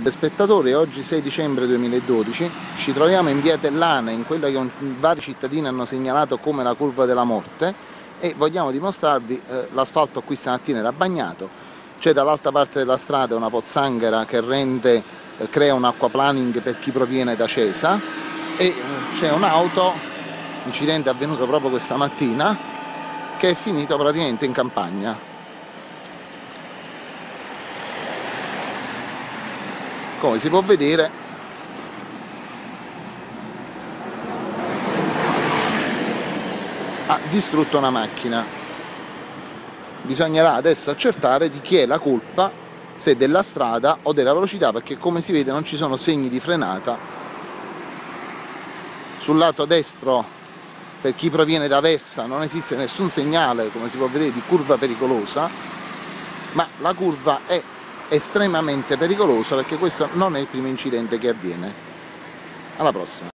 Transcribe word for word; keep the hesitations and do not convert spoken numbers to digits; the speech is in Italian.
Per spettatori, oggi sei dicembre duemiladodici, ci troviamo in via Atellana, in quella che vari cittadini hanno segnalato come la curva della morte, e vogliamo dimostrarvi eh, l'asfalto qui stamattina era bagnato, c'è dall'altra parte della strada una pozzanghera che rende, eh, crea un aquaplaning per chi proviene da Cesa, e eh, c'è un'auto, incidente avvenuto proprio questa mattina, che è finito praticamente in campagna. Come si può vedere, ha distrutto una macchina. Bisognerà adesso accertare di chi è la colpa, se della strada o della velocità, perché come si vede non ci sono segni di frenata. Sul lato destro, per chi proviene da Aversa, non esiste nessun segnale, come si può vedere, di curva pericolosa, ma la curva è estremamente pericolosa, perché questo non è il primo incidente che avviene. Alla prossima!